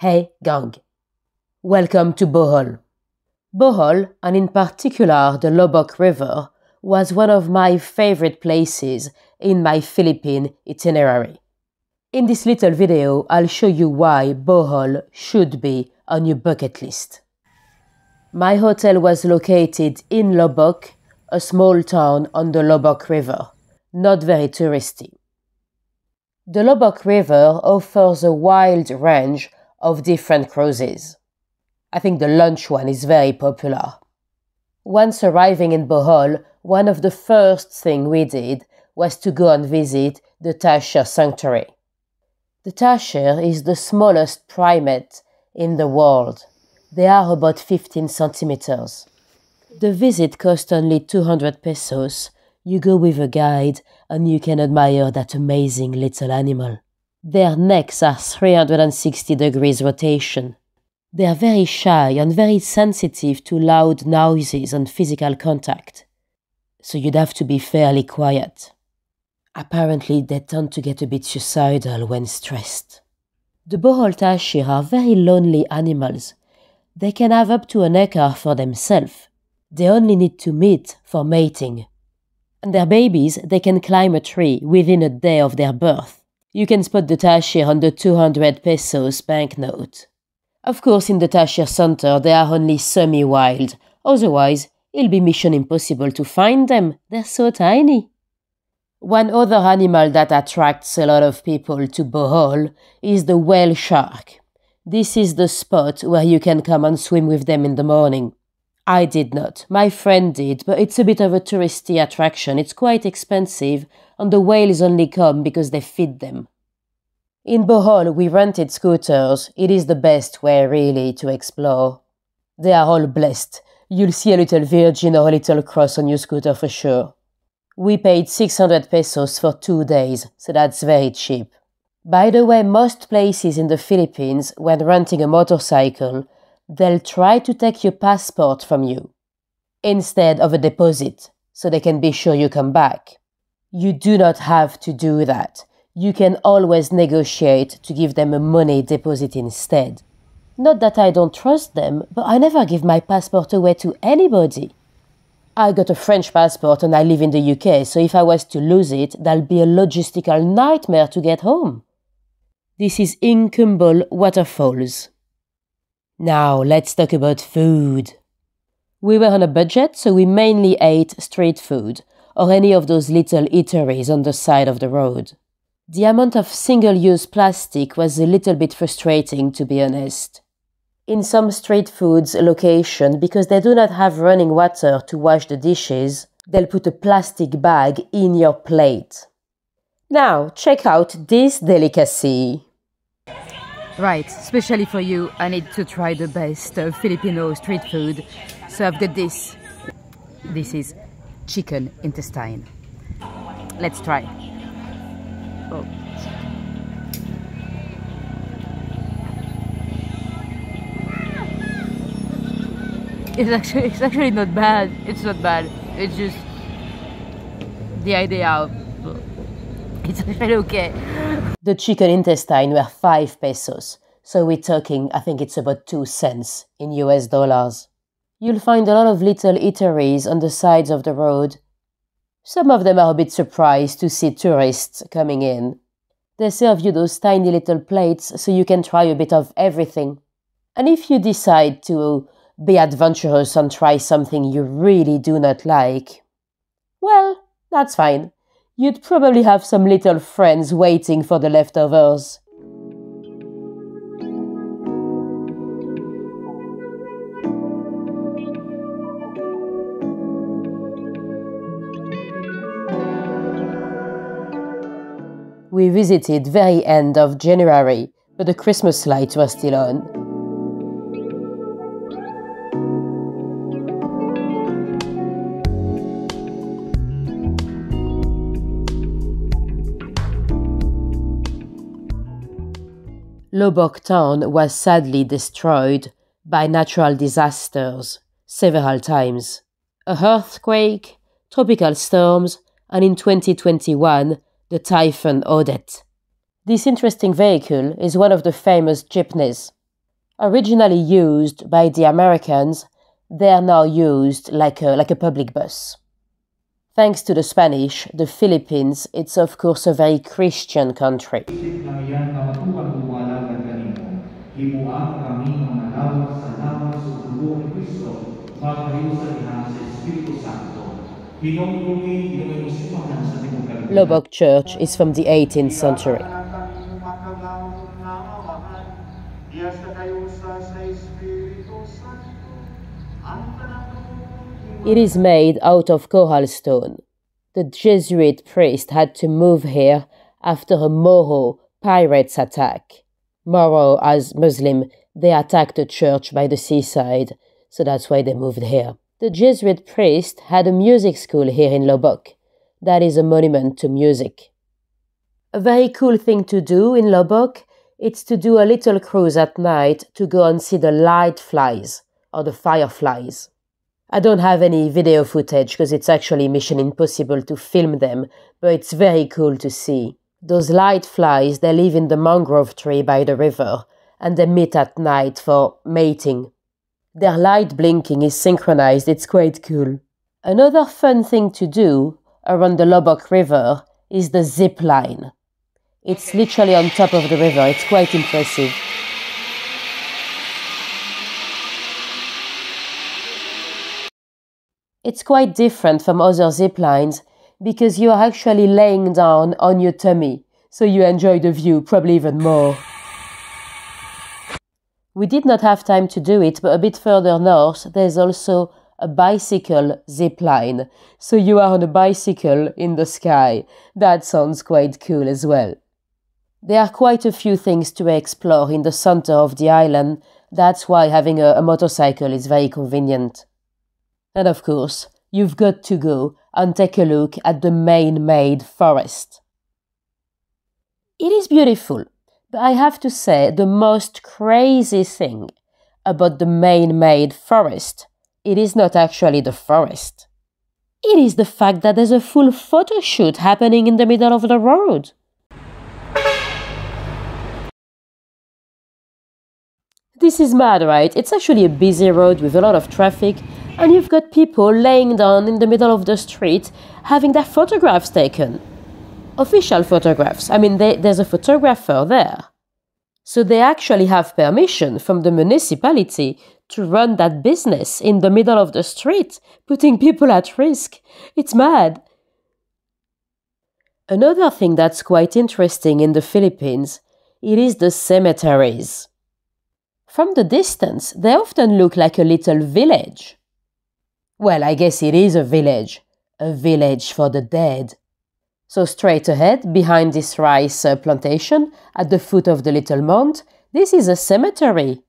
Hey gang, welcome to Bohol. Bohol, and in particular the Loboc River, was one of my favorite places in my Philippine itinerary. In this little video, I'll show you why Bohol should be on your bucket list. My hotel was located in Loboc, a small town on the Loboc River, not very touristy. The Loboc River offers a wide range of different cruises. I think the lunch one is very popular. Once arriving in Bohol, one of the first things we did was to go and visit the Tashier Sanctuary. The Tashier is the smallest primate in the world. They are about 15 centimeters. The visit cost only 200 pesos. You go with a guide and you can admire that amazing little animal. Their necks are 360 degrees rotation. They are very shy and very sensitive to loud noises and physical contact, so you'd have to be fairly quiet. Apparently, they tend to get a bit suicidal when stressed. The Bohol Tarsier are very lonely animals. They can have up to an acre for themselves. They only need to mate for mating. And their babies, they can climb a tree within a day of their birth. You can spot the Tarsier on the 200 pesos banknote. Of course, in the Tashier Center, they are only semi-wild. Otherwise, it'll be mission impossible to find them. They're so tiny. One other animal that attracts a lot of people to Bohol is the whale shark. This is the spot where you can come and swim with them in the morning. I did not. My friend did, but it's a bit of a touristy attraction. It's quite expensive, and the whales only come because they feed them. In Bohol, we rented scooters. It is the best way, really, to explore. They are all blessed. You'll see a little virgin or a little cross on your scooter for sure. We paid 600 pesos for 2 days, so that's very cheap. By the way, most places in the Philippines, when renting a motorcycle, they'll try to take your passport from you, instead of a deposit, so they can be sure you come back. You do not have to do that. You can always negotiate to give them a money deposit instead. Not that I don't trust them, but I never give my passport away to anybody. I got a French passport and I live in the UK, so if I was to lose it, that'll be a logistical nightmare to get home. This is Ingkumball Waterfalls. Now, let's talk about food. We were on a budget, so we mainly ate street food, or any of those little eateries on the side of the road. The amount of single-use plastic was a little bit frustrating, to be honest. In some street foods location, because they do not have running water to wash the dishes, they'll put a plastic bag in your plate. Now, check out this delicacy. Right, especially for you, I need to try the best Filipino street food. So I've got this. This is chicken intestine. Let's try. Oh. It's actually not bad. It's not bad. It's just the idea of it's actually okay. The chicken intestine were 5 pesos, so we're talking, I think it's about 2 cents in US dollars. You'll find a lot of little eateries on the sides of the road. Some of them are a bit surprised to see tourists coming in. They serve you those tiny little plates so you can try a bit of everything. And if you decide to be adventurous and try something you really do not like, well, that's fine. You'd probably have some little friends waiting for the leftovers. We visited very end of January, but the Christmas lights were still on. Loboc Town was sadly destroyed by natural disasters several times. An earthquake, tropical storms, and in 2021, the Typhoon Odette. This interesting vehicle is one of the famous jeepneys. Originally used by the Americans, they are now used like a public bus. Thanks to the Spanish, the Philippines, it's of course a very Christian country. Loboc Church is from the 18th century. It is made out of coral stone. The Jesuit priest had to move here after a Moro pirates attack. Moro, as Muslim, they attacked the church by the seaside, so that's why they moved here. The Jesuit priest had a music school here in Loboc. That is a monument to music. A very cool thing to do in Loboc, it's to do a little cruise at night to go and see the light flies, or the fireflies. I don't have any video footage because it's actually mission impossible to film them, but it's very cool to see. Those light flies, they live in the mangrove tree by the river, and they meet at night for mating. Their light blinking is synchronized, it's quite cool. Another fun thing to do around the Loboc River is the zip line. It's literally on top of the river, it's quite impressive. It's quite different from other zip lines because you are actually laying down on your tummy, so you enjoy the view probably even more. We did not have time to do it, but a bit further north there's also a bicycle zip line, so you are on a bicycle in the sky. That sounds quite cool as well. There are quite a few things to explore in the center of the island, that's why having a motorcycle is very convenient. And of course, you've got to go and take a look at the man-made forest. It is beautiful, but I have to say the most crazy thing about the man-made forest, it is not actually the forest. It is the fact that there's a full photo shoot happening in the middle of the road. This is mad, right? It's actually a busy road with a lot of traffic, and you've got people laying down in the middle of the street having their photographs taken. Official photographs. I mean, there's a photographer there. So they actually have permission from the municipality to run that business in the middle of the street, putting people at risk. It's mad. Another thing that's quite interesting in the Philippines, it is the cemeteries. From the distance, they often look like a little village. Well, I guess it is a village for the dead. So straight ahead, behind this rice plantation, at the foot of the little mount, this is a cemetery.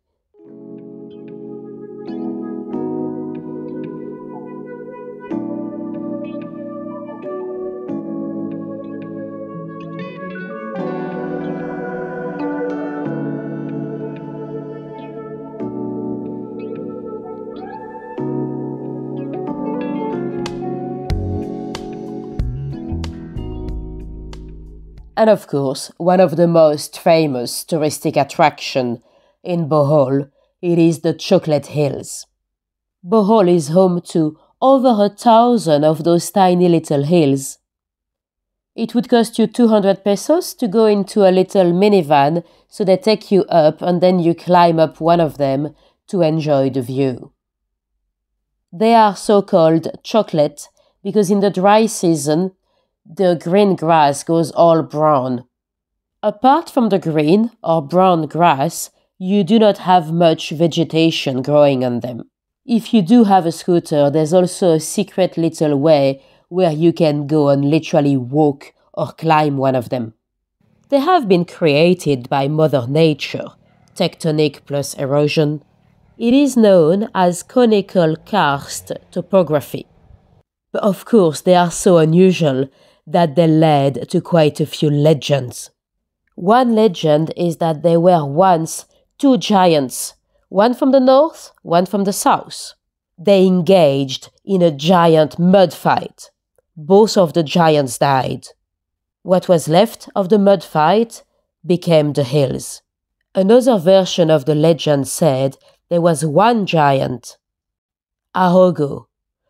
And of course, one of the most famous touristic attractions in Bohol, it is the Chocolate Hills. Bohol is home to over 1,000 of those tiny little hills. It would cost you 200 pesos to go into a little minivan, so they take you up and then you climb up one of them to enjoy the view. They are so-called chocolate because in the dry season, the green grass goes all brown. Apart from the green or brown grass, you do not have much vegetation growing on them. If you do have a scooter, there's also a secret little way where you can go and literally walk or climb one of them. They have been created by Mother Nature, tectonic plus erosion. It is known as conical karst topography. But of course, they are so unusual that they led to quite a few legends. One legend is that there were once two giants, one from the north, one from the south. They engaged in a giant mud fight. Both of the giants died. What was left of the mud fight became the hills. Another version of the legend said there was one giant, Ahogo,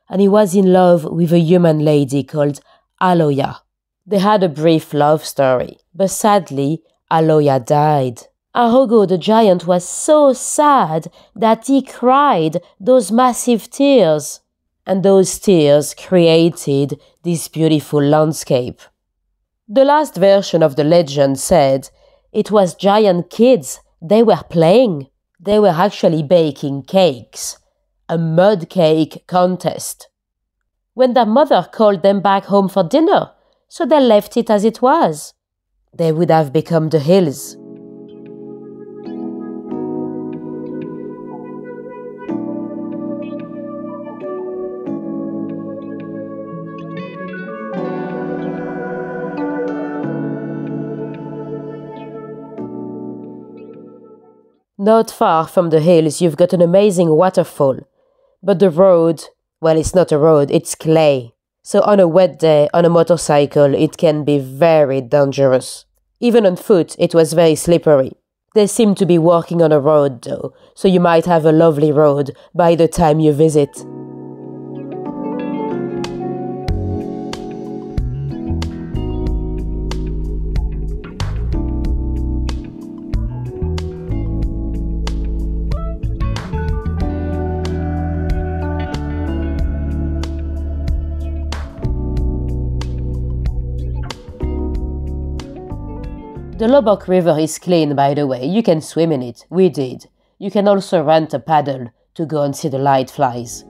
and he was in love with a human lady called Aloya. They had a brief love story, but sadly, Aloya died. Ahogo the giant was so sad that he cried those massive tears, and those tears created this beautiful landscape. The last version of the legend said it was giant kids. They were playing. They were actually baking cakes, a mud cake contest. When their mother called them back home for dinner, so they left it as it was. They would have become the hills. Not far from the hills, you've got an amazing waterfall. But the road, well, it's not a road, it's clay. So on a wet day, on a motorcycle, it can be very dangerous. Even on foot, it was very slippery. They seem to be working on a road though, so you might have a lovely road by the time you visit. The Loboc River is clean, by the way. You can swim in it. We did. You can also rent a paddle to go and see the light flies.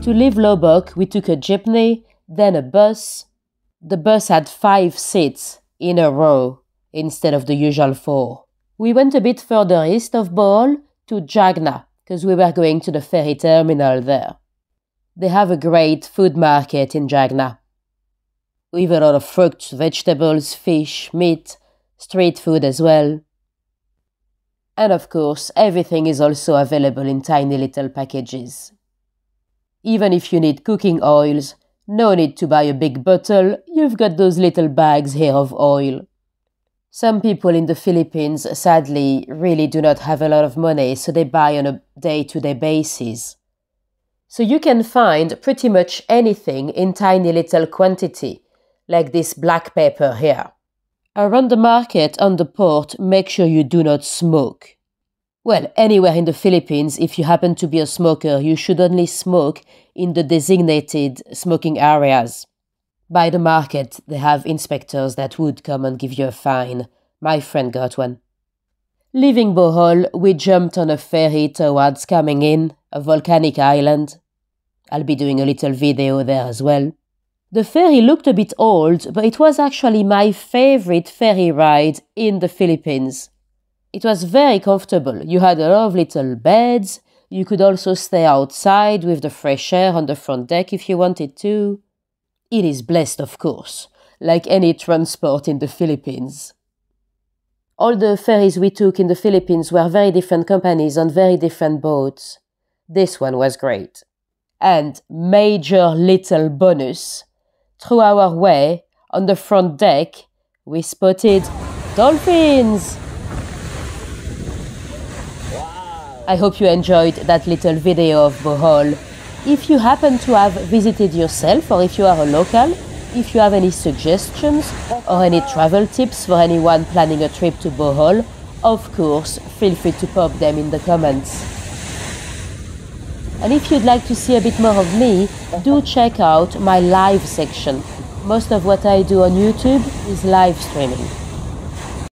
To leave Loboc, we took a jeepney, then a bus. The bus had 5 seats in a row instead of the usual 4. We went a bit further east of Bohol to Jagna, because we were going to the ferry terminal there. They have a great food market in Jagna, with a lot of fruits, vegetables, fish, meat, street food as well. And of course, everything is also available in tiny little packages. Even if you need cooking oils, no need to buy a big bottle, you've got those little bags here of oil. Some people in the Philippines, sadly, really do not have a lot of money, so they buy on a day-to-day basis. So you can find pretty much anything in tiny little quantity, like this black pepper here. Around the market, on the port, make sure you do not smoke. Well, anywhere in the Philippines, if you happen to be a smoker, you should only smoke in the designated smoking areas. By the market, they have inspectors that would come and give you a fine. My friend got one. Leaving Bohol, we jumped on a ferry towards Kamingin, a volcanic island. I'll be doing a little video there as well. The ferry looked a bit old, but it was actually my favorite ferry ride in the Philippines. It was very comfortable. You had a lot of little beds. You could also stay outside with the fresh air on the front deck if you wanted to. It is blessed, of course, like any transport in the Philippines. All the ferries we took in the Philippines were very different companies on very different boats. This one was great. And major little bonus, through our way, on the front deck, we spotted dolphins! Wow. I hope you enjoyed that little video of Bohol. If you happen to have visited yourself, or if you are a local, if you have any suggestions or any travel tips for anyone planning a trip to Bohol, of course, feel free to pop them in the comments. And if you'd like to see a bit more of me, do check out my live section. Most of what I do on YouTube is live streaming.